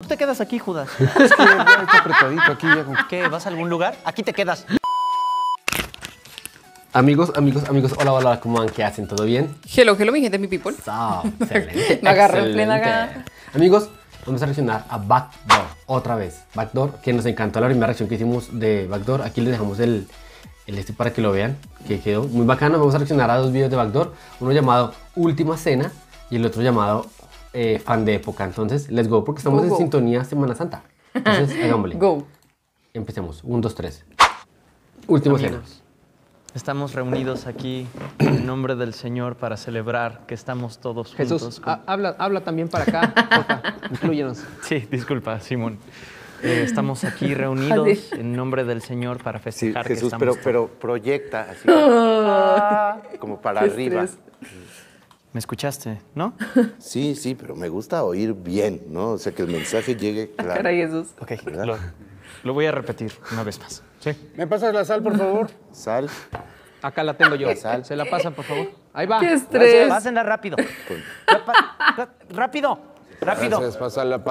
Tú te quedas aquí, Judas. Es que ya está apretadito aquí. Ya. ¿Qué? ¿Vas a algún lugar? Aquí te quedas. Amigos, hola, ¿cómo van? ¿Qué hacen? ¿Todo bien? Hello, mi gente, mi people. So, excelente. Me agarró en plena gana. Amigos, vamos a reaccionar a Backdoor, otra vez. Backdoor, que nos encantó la primera reacción que hicimos de Backdoor. Aquí les dejamos el este para que lo vean, que quedó muy bacano. Vamos a reaccionar a dos videos de Backdoor, uno llamado Última Cena y el otro llamado Fan de Época. Entonces, let's go, porque estamos en sintonía Semana Santa. Entonces, hagámosle. Go. Empecemos. 1, 2, 3. Última Cena. Estamos reunidos aquí en nombre del Señor para celebrar que estamos todos juntos. Jesús, con... habla también para acá, porfa, inclúyenos. Sí, disculpa, Simón. Estamos aquí reunidos en nombre del Señor para festejar, sí, Jesús, que estamos todos. Pero proyecta así, como para arriba. ¿Me escuchaste, no? Sí, pero me gusta oír bien, ¿no? O sea, que el mensaje llegue claro. Caray, Jesús. Ok, lo voy a repetir una vez más. Sí. ¿Me pasas la sal, por favor? Sal. Acá la tengo yo. Sal. Se la pasan, por favor. Ahí va. ¡Qué estrés! Pásenla rápido. Rápido. Gracias, pásala.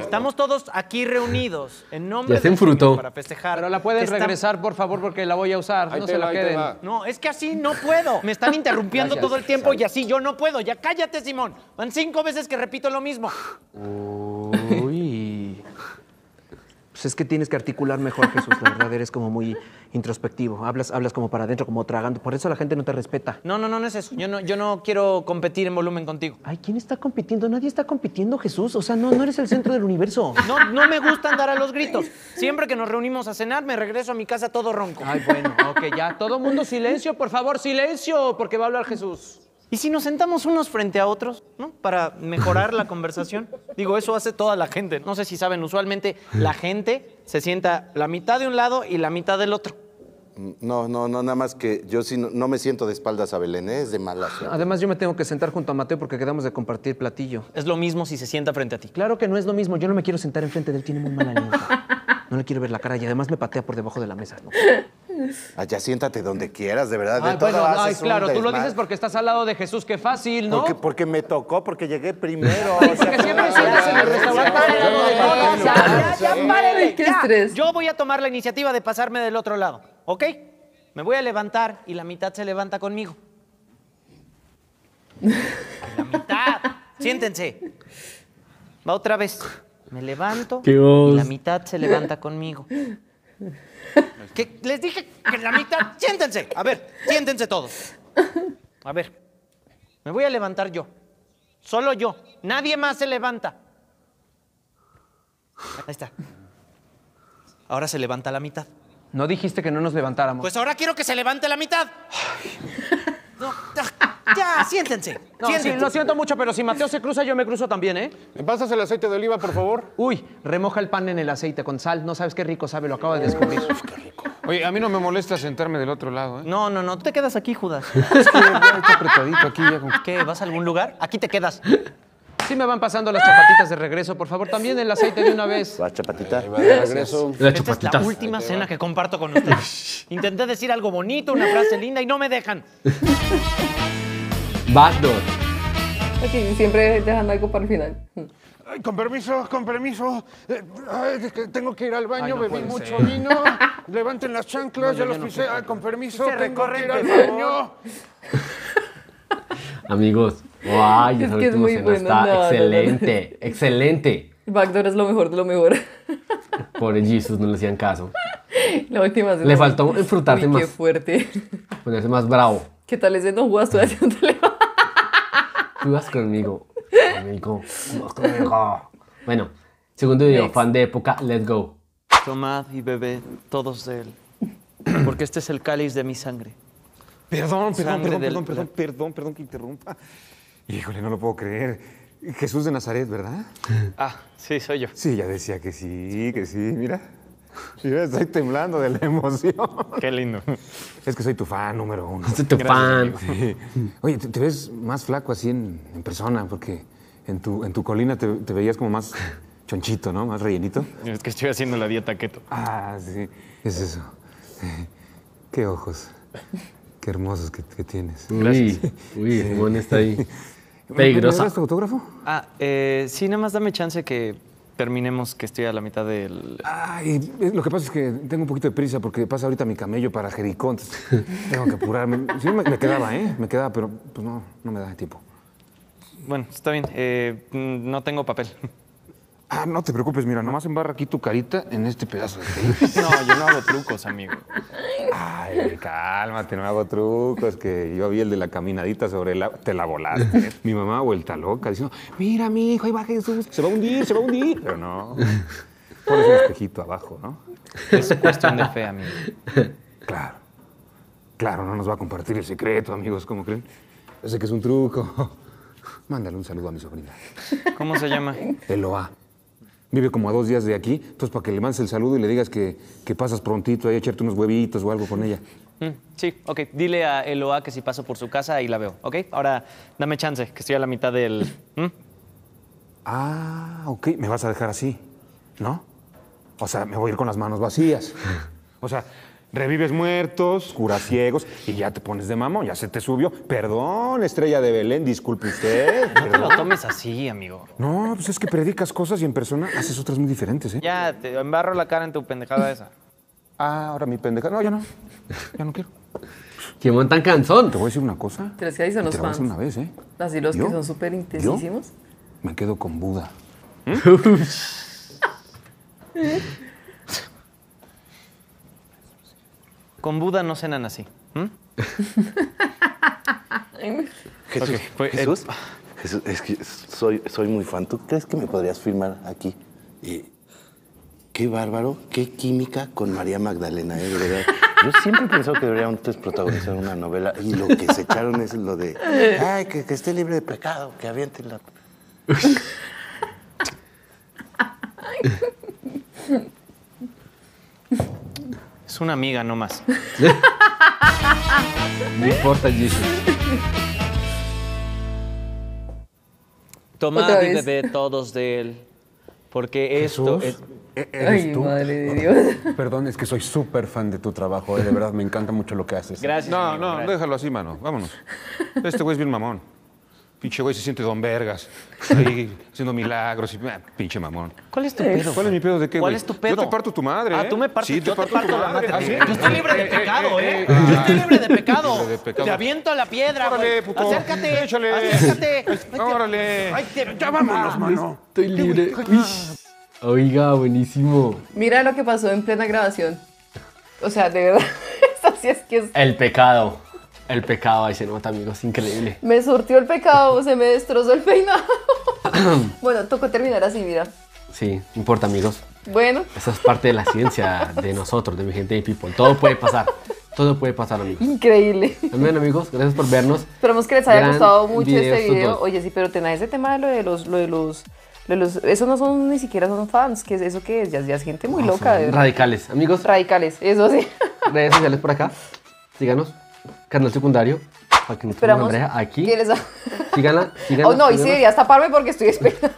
Estamos todos aquí reunidos en nombre de Dios para festejar. Pero la pueden regresar, por favor, porque la voy a usar. Ahí no se la queden. No, es que así no puedo. Me están interrumpiendo todo el tiempo y así yo no puedo. Ya cállate, Simón. Van 5 veces que repito lo mismo. Es que tienes que articular mejor, Jesús. La verdad, eres como muy introspectivo. Hablas como para adentro, como tragando. Por eso la gente no te respeta. No es eso. Yo no quiero competir en volumen contigo. Ay, ¿quién está compitiendo? Nadie está compitiendo, Jesús. O sea, no eres el centro del universo. No me gusta andar a los gritos. Siempre que nos reunimos a cenar, me regreso a mi casa todo ronco. Ay, bueno, ok, ya. Todo mundo silencio, por favor, silencio, porque va a hablar Jesús. ¿Y si nos sentamos unos frente a otros, ¿no? Para mejorar la conversación. Digo, eso hace toda la gente. No sé si saben, usualmente la gente se sienta la mitad de un lado y la mitad del otro. No, nada más que yo sí no me siento de espaldas a Belén, es de mala suerte. Además, yo me tengo que sentar junto a Mateo porque quedamos de compartir platillo. Es lo mismo si se sienta frente a ti. Claro que no es lo mismo. Yo no me quiero sentar enfrente de él, tiene muy mala alianza. No le quiero ver la cara y además me patea por debajo de la mesa, ¿no? Allá siéntate donde quieras, de verdad. Ay, de bueno, ay, claro, tú lo dices porque estás al lado de Jesús, qué fácil, ¿no? Porque me tocó, porque llegué primero. O sea, porque siempre sientas en el restaurante. Ya, párele. Qué estrés. Yo voy a tomar la iniciativa de pasarme del otro lado, ¿ok? Me voy a levantar y la mitad se levanta conmigo. La mitad. Siéntense. Va otra vez. Me levanto y la mitad se levanta conmigo. Que les dije que la mitad... ¡Siéntense! A ver, siéntense todos. A ver, me voy a levantar yo. Solo yo. Nadie más se levanta. Ahí está. Ahora se levanta la mitad. No dijiste que no nos levantáramos. Pues ahora quiero que se levante la mitad. No, ya, siéntense. No, siéntense. Sí, lo siento mucho, pero si Mateo se cruza, yo me cruzo también, ¿eh? ¿Me pasas el aceite de oliva, por favor? Uy, remoja el pan en el aceite con sal. No sabes qué rico sabe, lo acabo de descubrir. Uf, qué rico. Oye, a mí no me molesta sentarme del otro lado, ¿eh? No, tú te quedas aquí, Judas. Es que ya está apretadito aquí. Ya con... ¿Qué, vas a algún lugar? Aquí te quedas. Sí me van pasando las chapatitas de regreso, por favor. También el aceite de una vez. Las chapatitas. De regreso. Esta es la última cena que comparto con ustedes. Intenté decir algo bonito, una frase linda y no me dejan. Backdoor. Sí, siempre dejando algo para el final. Ay, con permiso. Ay, tengo que ir al baño, no bebí mucho vino. Levanten las chanclas, ya los pisé. No, con permiso, tengo que ir al baño. Amigos. ¡Guau! Wow, es que es muy bueno. Está excelente. Backdoor es lo mejor de lo mejor. Pobre Jesús, no le hacían caso. La última cena. Le faltó enfrutarse más. Qué fuerte. Ponerse más bravo. ¿Qué tal ese no jugas tú haciéndole? Tú vas conmigo. Conmigo. Bueno, segundo video, Fan de Época, let's go. Tomad y bebed todos de él, porque este es el cáliz de mi sangre. Perdón que interrumpa. Híjole, no lo puedo creer. Jesús de Nazaret, ¿verdad? Ah, sí, soy yo. Sí, ya decía que sí. Mira, estoy temblando de la emoción. Qué lindo. Es que soy tu fan número 1. Soy tu fan. Sí. Oye, te ves más flaco así en persona, porque en tu colina te veías como más chonchito, ¿no? Más rellenito. Es que estoy haciendo la dieta keto. Ah, sí. Es eso. Qué ojos. Qué hermosos que tienes. Gracias. Uy, Simón está ahí. ¿Me das tu autógrafo? Sí, nada más dame chance que terminemos, que estoy a la mitad del... Ay, lo que pasa es que tengo un poquito de prisa porque pasa ahorita mi camello para Jericón. Tengo que apurarme. Sí, me quedaba, ¿eh? Me quedaba, pero pues no me da tiempo. Bueno, está bien. No tengo papel. Ah, no te preocupes. Mira, nomás embarra aquí tu carita en este pedazo de papel. No, yo no hago trucos, amigo. Ay, cálmate, no hago trucos. Que yo vi el de la caminadita sobre el agua. Te la volaste. Mi mamá vuelta loca diciendo, mira, mi hijo, ahí va Jesús. Se va a hundir, se va a hundir. Pero no. Pones un espejito abajo, ¿no? Es cuestión de fe, amigo. Claro. Claro, no nos va a compartir el secreto, amigos. ¿Cómo creen? Yo sé que es un truco. Mándale un saludo a mi sobrina. ¿Cómo se llama? Eloa. Vive como a 2 días de aquí, entonces para que le mandes el saludo y le digas que pasas prontito ahí a echarte unos huevitos o algo con ella. Sí, ok. Dile a Eloa que si paso por su casa y la veo, ¿ok? Ahora, dame chance, que estoy a la mitad del... Ah, ok. Me vas a dejar así, ¿no? O sea, me voy a ir con las manos vacías. O sea, revives muertos, curas ciegos y ya te pones de mamón, ya se te subió. Perdón, estrella de Belén, disculpe usted. No te lo tomes así, amigo. No, pues es que predicas cosas y en persona haces otras muy diferentes, ¿eh? Ya, te embarro la cara en tu pendejada esa. Ah, ahora mi pendejada. No, yo no. Ya no quiero. ¡Qué montan canzón! Te voy a decir una cosa. Pero es que ahí son los fans. Te lo voy a decir una vez, ¿eh? Así los que son súper intensísimos. Me quedo con Buda. Con Buda no cenan así. Jesús, okay, pues, Jesús, es que soy muy fan. ¿Tú crees que me podrías firmar aquí? Qué bárbaro, qué química con María Magdalena, ¿eh? De verdad. Yo siempre he pensado que deberían ustedes protagonizar una novela y lo que se echaron es lo de ay, que esté libre de pecado, que avienten la... Es una amiga nomás. No importa, Jesús. Tomad y bebed todos de él, porque esto es... Ay, tú. Madre de Dios. Perdón, es que soy súper fan de tu trabajo, ¿eh? De verdad, me encanta mucho lo que haces. Gracias, amigo, no, gracias. Déjalo así, mano. Vámonos. Este güey es bien mamón. Pinche güey se siente don vergas, ahí haciendo milagros y pinche mamón. ¿Cuál es tu pedo? ¿Cuál es mi pedo de qué, güey? ¿Cuál es tu pedo? Yo te parto tu madre, ¿eh? Ah, tú me partes, sí, yo te parto la madre. ¿Ah, sí? Yo estoy libre de pecado, ¿eh? Yo estoy libre de pecado. Te aviento la piedra, órale, puto. Acércate. Échale. Acércate. Órale. Ay, ya vámonos, mano. Estoy libre. Oiga, buenísimo. Mira lo que pasó en plena grabación. O sea, de verdad, eso sí es que es... El pecado. El pecado, ahí se nota, amigos, increíble. Me surtió el pecado, se me destrozó el peinado. Bueno, tocó terminar así, mira. Sí, no importa, amigos. Bueno. Esa es parte de la ciencia de nosotros, de mi gente de People. Todo puede pasar. Todo puede pasar, amigos. Increíble. También, amigos, gracias por vernos. Esperamos que les haya gustado mucho este video. Oye, sí, pero tenés ese tema de lo de los... Eso no son, ni siquiera son fans. ¿Qué es eso que es? Ya es gente muy loca. De radicales, amigos. Radicales, eso sí. Redes sociales por acá. Síganos. Canal secundario, para que nos pongan Andrea aquí. Síganla. Oh, no, y sí, deberías taparme porque estoy esperando.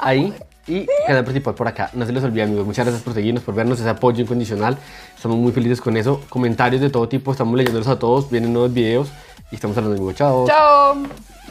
Ahí, y canal principal por acá. No se les olvide, amigos. Muchas gracias por seguirnos, por vernos, ese apoyo incondicional. Estamos muy felices con eso. Comentarios de todo tipo, estamos leyéndolos a todos. Vienen nuevos videos y estamos hablando, amigos. Chao. Chao.